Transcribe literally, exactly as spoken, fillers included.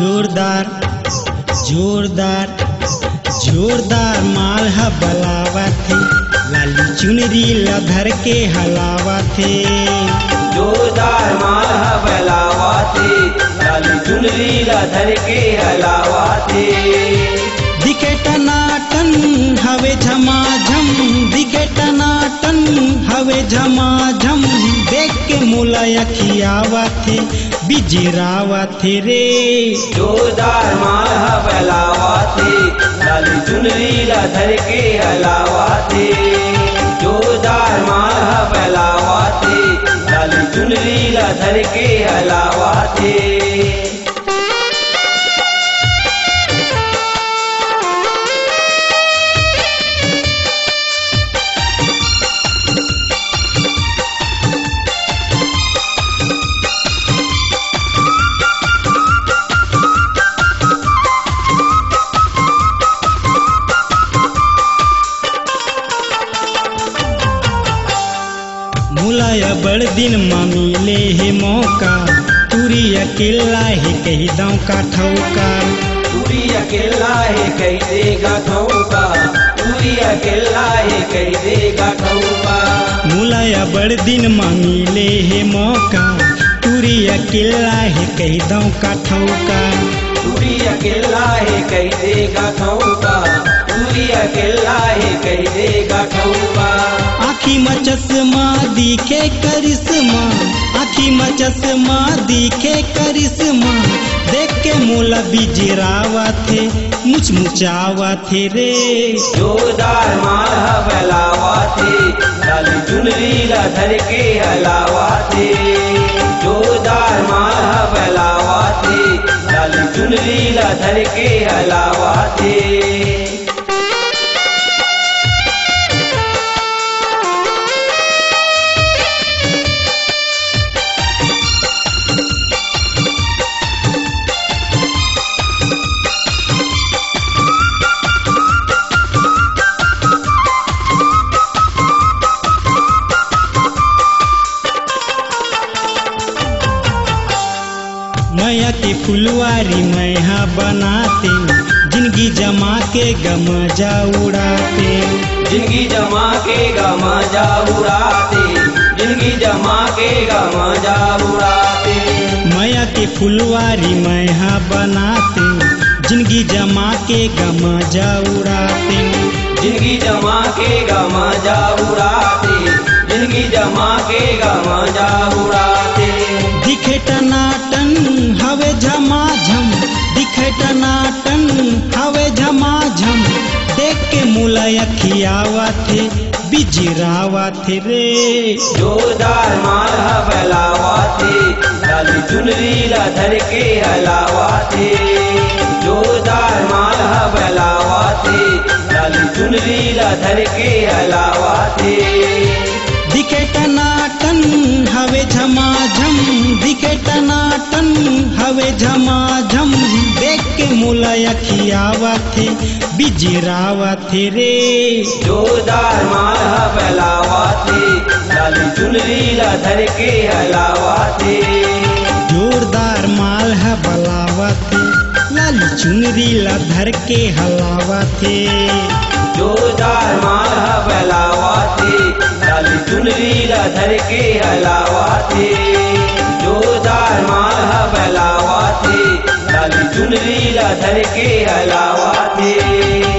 जोरदार जोरदार जोरदार माल हा बलावत हे, लाली चुनरी ला धर के हलावत हे। जोरदार माल हा बलावत हे, लाली चुनरी ला धर के हलावत हे। दिखे टनाटन हवे झमाझम, दिखे टनाटन हवे झमाझम, देख के मोला अखियावत हे बिजरावत रे। जोरदार माल हा बलावत हे, लाली चुनरी ला धर के हलावत हे। जोरदार माल हा बलावत हे, लाली चुनरी ला धर के हलावत हे। मुलाया बड़ दिन मिले हे मौका, तुरी अकेला है कही दाँव का ठौका। तुरी अकेला है कही देगा ठौका, तुरी अकेला है कही देगा ठौका। मुलाया बड़ दिन मिले हे मौका, तुरी अकेला है कही दाँव का ठौका। तुरी अकेला है कही देगा ठौका, तुरी अकेला है कही देगा ठौका। आँखी में चश्मा दिखे करिश्मा, आँखी में चश्मा दिखे करिश्मा, देख के मोला बिजरावत हे मुचमुचावत हे रे। जोरदार माल हा बलावत हे, लाली चुनरी ला धर के हलावत हे। जोरदार माल हा बलावत हे, लाली चुनरी ला धर के हलावत हे। मैया के फुलवारी मैया बनाते, जिंदगी जमा के गमजा उड़ाते। जिंदगी जमा के गमजा उड़ाते, जिंदगी जमा के गमजा उड़ाते। मैया के फुलवारी मैया बनाते, जिंदगी जमा के गमजा उड़ाते। जिंदगी जमा के गमजा उड़ाते, जिंदगी जमा के गमजा उड़ाते। दिखे टनाटन हवे झमाझम, दिखे टनाटन हवे झमाझम, देख के मोला अखियावत हे बिजरावत रे। जोरदार माल हा बलावत हे, लाली चुनरी ला धर के हलावत हे। जोरदार माल हा बलावत हे, लाली चुनरी ला धर के हलावत हे। दिखे टनाटन हवे झमाझम, दिखे टनाटन हवे झमाझम, देख के मोला अखियावत हे बिजरावत रे। जोरदार माल हा बलावत हे, लाली चुनरी ला धर के हलावत हे। जोरदार माल हा बलावत हे, लाली चुनरी ला धर के हलावत हे। जोरदार माल हा बलावत हे, लाली चुनरी ला धर के हलावत हे। जोरदार माल हा बलावत हे, लाली चुनरी ला धर के हलावत हे।